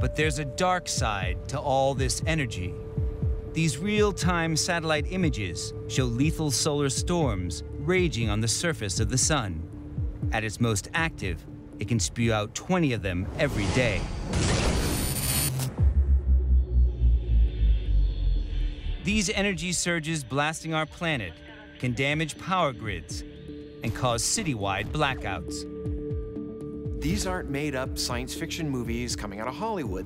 But there's a dark side to all this energy. These real-time satellite images show lethal solar storms raging on the surface of the sun. At its most active, it can spew out 20 of them every day. These energy surges blasting our planet can damage power grids and cause citywide blackouts. These aren't made-up science fiction movies coming out of Hollywood.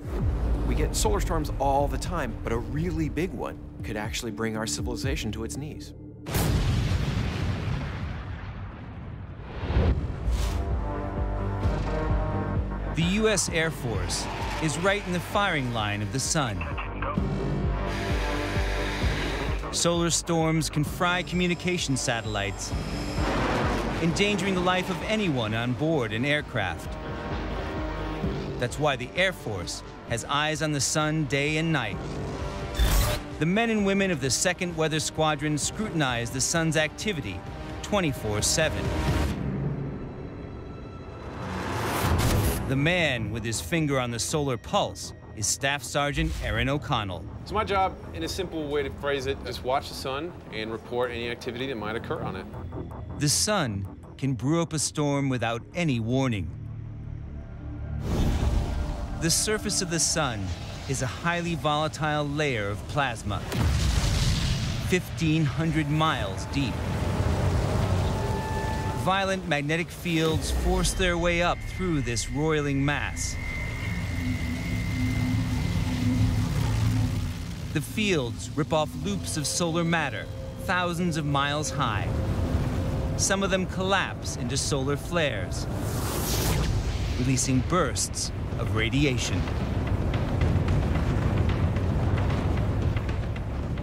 We get solar storms all the time, but a really big one could actually bring our civilization to its knees. The U.S. Air Force is right in the firing line of the sun. Solar storms can fry communication satellites, endangering the life of anyone on board an aircraft. That's why the Air Force has eyes on the sun day and night. The men and women of the Second Weather Squadron scrutinize the sun's activity 24/7. The man with his finger on the solar pulse is Staff Sergeant Aaron O'Connell. So my job, in a simple way to phrase it, is watch the sun and report any activity that might occur on it. The sun can brew up a storm without any warning. The surface of the sun is a highly volatile layer of plasma, 1,500 miles deep. Violent magnetic fields force their way up through this roiling mass. The fields rip off loops of solar matter thousands of miles high. Some of them collapse into solar flares, releasing bursts of radiation.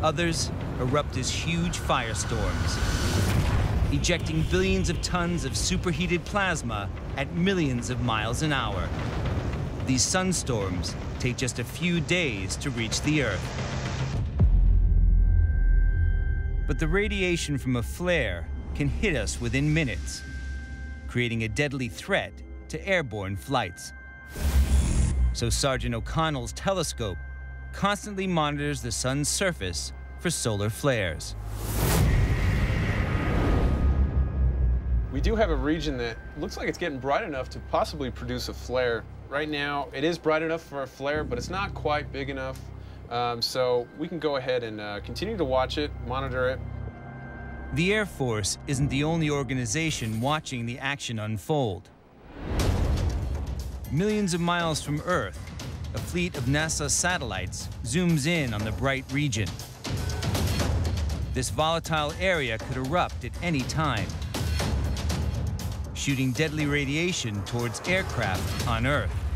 Others erupt as huge firestorms, ejecting billions of tons of superheated plasma at millions of miles an hour. These sunstorms take just a few days to reach the Earth. But the radiation from a flare can hit us within minutes, creating a deadly threat to airborne flights. So Sergeant O'Connell's telescope constantly monitors the sun's surface for solar flares. We do have a region that looks like it's getting bright enough to possibly produce a flare. Right now, it is bright enough for a flare, but it's not quite big enough. So we can go ahead and continue to watch it, monitor it. The Air Force isn't the only organization watching the action unfold. Millions of miles from Earth, a fleet of NASA satellites zooms in on the bright region. This volatile area could erupt at any time, shooting deadly radiation towards aircraft on Earth.